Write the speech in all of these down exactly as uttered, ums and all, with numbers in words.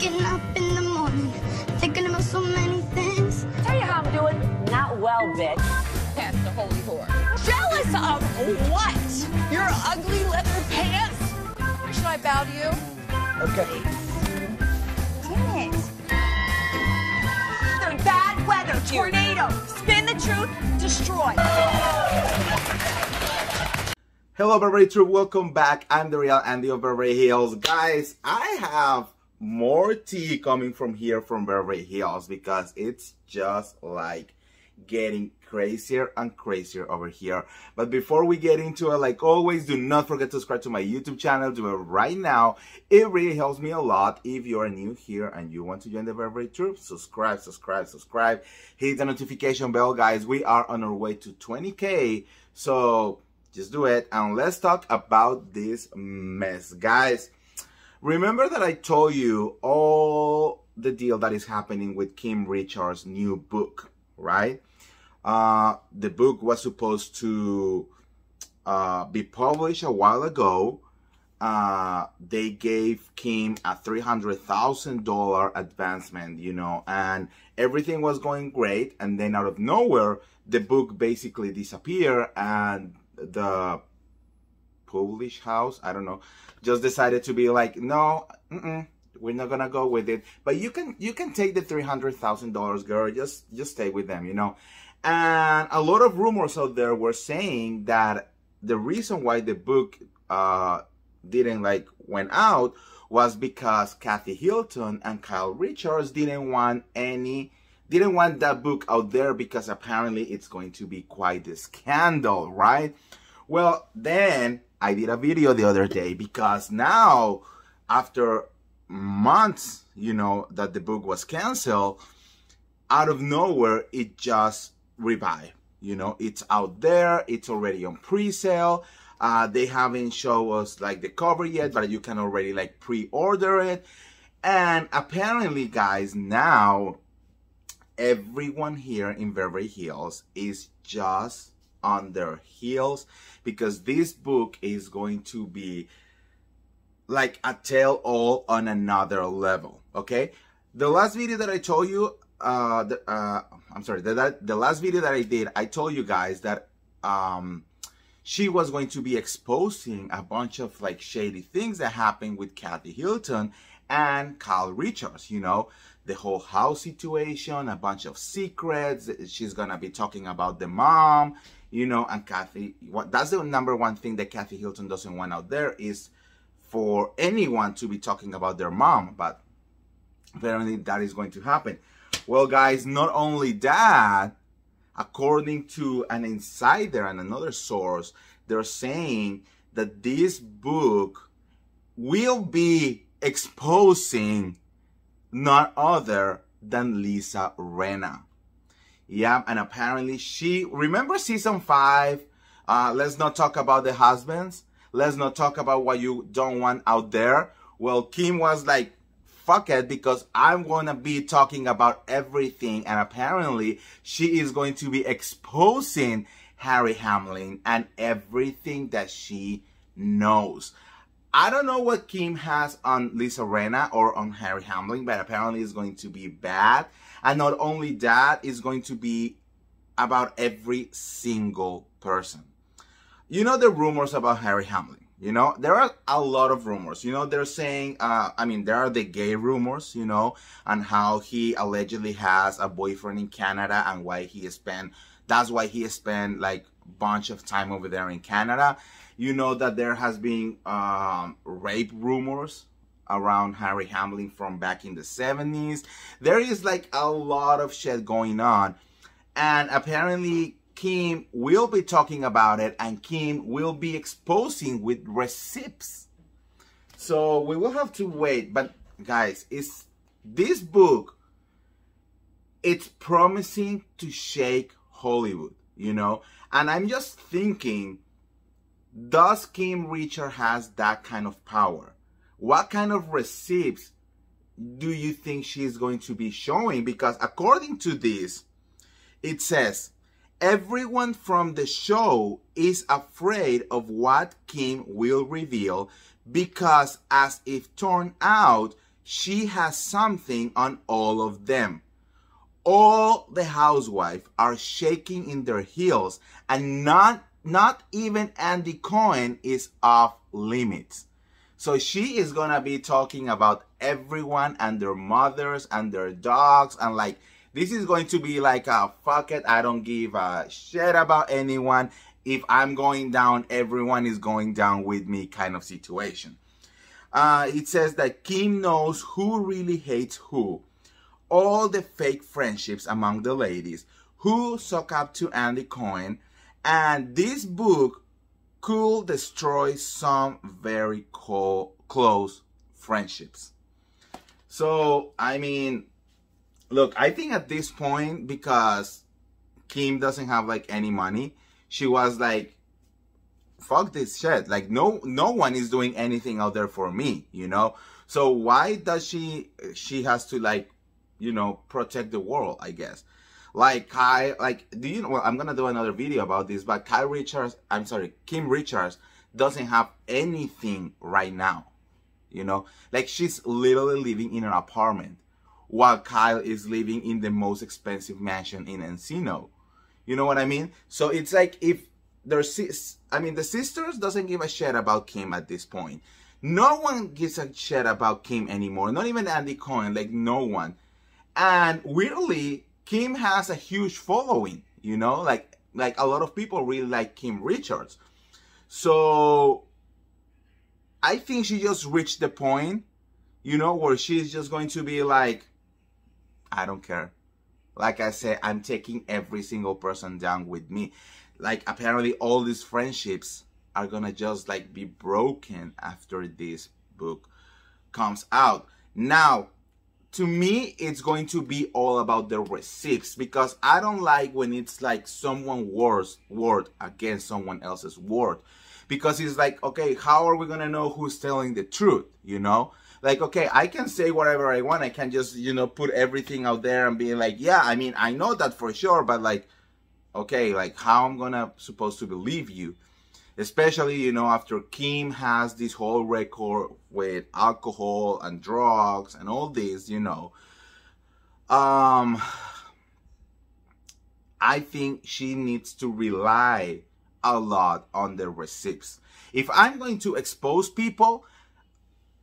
waking up in the morning, thinking about so many things. Tell you how I'm doing. Not well, bitch. That's the holy whore. Jealous of what? Your ugly leather pants? Or should I bow to you? Okay. Damn it. They're bad weather, tornado. Spin the truth, destroy. Hello Beverly True, welcome back. I'm the real Andy of Beverly Hills. Guys, I have more tea coming from here from Beverly Hills because it's just like getting crazier and crazier over here. But before we get into it, like always, do not forget to subscribe to my YouTube channel. Do it right now. It really helps me a lot. If you're new here and you want to join the Beverly Troop, subscribe, subscribe, subscribe. Hit the notification bell, guys. We are on our way to twenty K. So just do it, and let's talk about this mess. Guys, remember that I told you all the deal that is happening with Kim Richards' new book, right? Uh, the book was supposed to uh, be published a while ago. Uh, they gave Kim a three hundred thousand dollar advancement, you know, and everything was going great. And then out of nowhere, the book basically disappeared, and the Polish house, I don't know, just decided to be like, no, mm-mm, we're not gonna go with it. But you can you can take the three hundred thousand dollars, girl. Just just stay with them, you know. And a lot of rumors out there were saying that the reason why the book uh, didn't like went out was because Kathy Hilton and Kyle Richards didn't want any. Didn't want that book out there because apparently it's going to be quite a scandal, right? Well, then I did a video the other day because now, after months, you know, that the book was canceled, out of nowhere, it just revived. You know, it's out there. It's already on pre-sale. Uh, they haven't shown us, like, the cover yet, but you can already, like, pre-order it. And apparently, guys, now everyone here in Beverly Hills is just on their heels because this book is going to be like a tell-all on another level, okay? The last video that I told you, uh, the, uh, I'm sorry, the, that, the last video that I did, I told you guys that um, she was going to be exposing a bunch of like shady things that happened with Kathy Hilton and Kyle Richards, you know, the whole house situation, a bunch of secrets. She's going to be talking about the mom, you know, and Kathy. What, that's the number one thing that Kathy Hilton doesn't want out there is for anyone to be talking about their mom. But apparently that is going to happen. Well, guys, not only that, according to an insider and another source, they're saying that this book will be exposing none other than Lisa Rinna. Yeah, and apparently she, remember season five, uh, let's not talk about the husbands, let's not talk about what you don't want out there. Well, Kim was like, fuck it, because I'm gonna be talking about everything, and apparently she is going to be exposing Harry Hamlin and everything that she knows. I don't know what Kim has on Lisa Rinna or on Harry Hamlin, but apparently it's going to be bad. And not only that, it's going to be about every single person. You know the rumors about Harry Hamlin, you know? There are a lot of rumors. You know, they're saying, uh, I mean, there are the gay rumors, you know, and how he allegedly has a boyfriend in Canada and why he spent, that's why he spent like a bunch of time over there in Canada. You know that there has been um, rape rumors around Harry Hamlin from back in the seventies. There is like a lot of shit going on. And apparently Kim will be talking about it, and Kim will be exposing with receipts. So we will have to wait. But guys, it's, this book, it's promising to shake Hollywood, you know? And I'm just thinking, does Kim Richards has that kind of power? What kind of receipts do you think she is going to be showing? Because according to this, it says, everyone from the show is afraid of what Kim will reveal because as it turned out, she has something on all of them. All the housewives are shaking in their heels, and not, not even Andy Cohen is off limits. So she is going to be talking about everyone and their mothers and their dogs, and like, this is going to be like a fuck it, I don't give a shit about anyone. If I'm going down, everyone is going down with me kind of situation. Uh, it says that Kim knows who really hates who. All the fake friendships among the ladies who suck up to Andy Cohen. And this book could destroy some very co- close friendships. So, I mean, look, I think at this point, because Kim doesn't have like any money, she was like, fuck this shit. Like, no, no one is doing anything out there for me, you know? So why does she, she has to like, you know, protect the world, I guess. Like Kyle, like, do you know, well, I'm going to do another video about this, but Kyle Richards, I'm sorry, Kim Richards doesn't have anything right now. You know, like she's literally living in an apartment while Kyle is living in the most expensive mansion in Encino. You know what I mean? So it's like if there's sis, I mean, the sisters doesn't give a shit about Kim at this point. No one gives a shit about Kim anymore. Not even Andy Cohen, like no one. And weirdly, Kim has a huge following, you know, like, like a lot of people really like Kim Richards. So I think she just reached the point, you know, where she's just going to be like, I don't care. Like I said, I'm taking every single person down with me. Like apparently all these friendships are gonna just like be broken after this book comes out. Now, to me, it's going to be all about the receipts, because I don't like when it's like someone's words word against someone else's word. Because it's like, okay, how are we gonna know who's telling the truth, you know? Like, okay, I can say whatever I want. I can just, you know, put everything out there and be like, yeah, I mean, I know that for sure. But like, okay, like how I'm gonna supposed to believe you? Especially, you know, after Kim has this whole record with alcohol and drugs and all this, you know. Um, I think she needs to rely a lot on the receipts. If I'm going to expose people,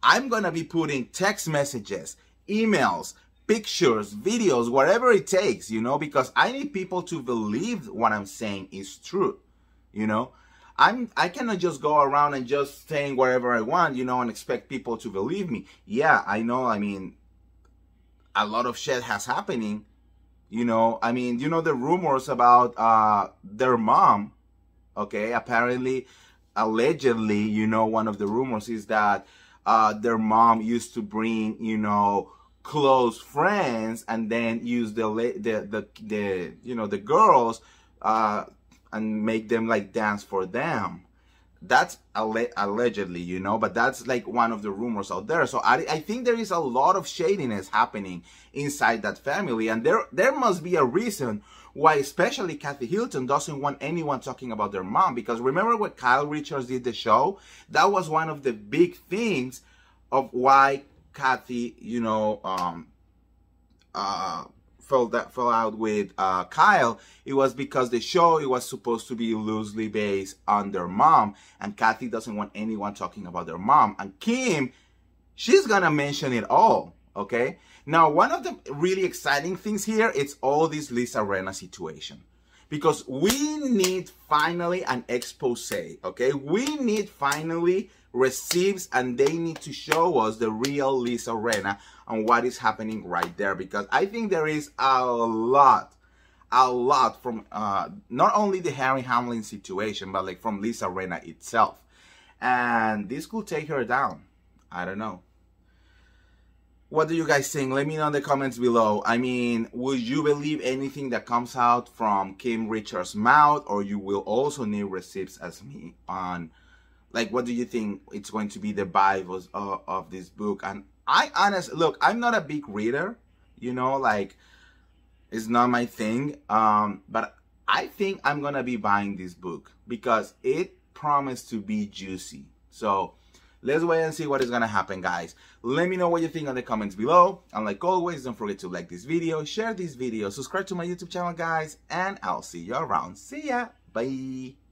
I'm going to be putting text messages, emails, pictures, videos, whatever it takes, you know, because I need people to believe what I'm saying is true, you know. I'm, I cannot just go around and just saying whatever I want, you know, and expect people to believe me. Yeah, I know, I mean, a lot of shit has happening, you know. I mean, you know, the rumors about uh, their mom, okay, apparently, allegedly, you know, one of the rumors is that Uh, their mom used to bring, you know, close friends, and then use the the the, the you know the girls uh, and make them like dance for them. That's alle allegedly, you know, but that's like one of the rumors out there. So I I think there is a lot of shadiness happening inside that family, and there there must be a reason why, especially Kathy Hilton doesn't want anyone talking about their mom, because remember when Kyle Richards did the show, that was one of the big things of why Kathy, you know, um, uh, fell that fell out with uh, Kyle. It was because the show it was supposed to be loosely based on their mom, and Kathy doesn't want anyone talking about their mom. And Kim, she's gonna mention it all. Okay, now one of the really exciting things here is all this Lisa Rinna situation, because we need finally an expose, okay? We need finally receipts, and they need to show us the real Lisa Rinna and what is happening right there, because I think there is a lot, a lot from uh, not only the Harry Hamlin situation, but like from Lisa Rinna itself. And this could take her down. I don't know. What do you guys think? Let me know in the comments below. I mean, would you believe anything that comes out from Kim Richards' mouth, or you will also need receipts as me on, like, what do you think it's going to be the Bible of, of this book? And I honestly, look, I'm not a big reader, you know, like, it's not my thing. Um, but I think I'm going to be buying this book because it promised to be juicy. So Let's wait and see what is gonna happen, guys. Let me know what you think in the comments below. And like always, don't forget to like this video, share this video, subscribe to my YouTube channel, guys, and I'll see you around. See ya. Bye.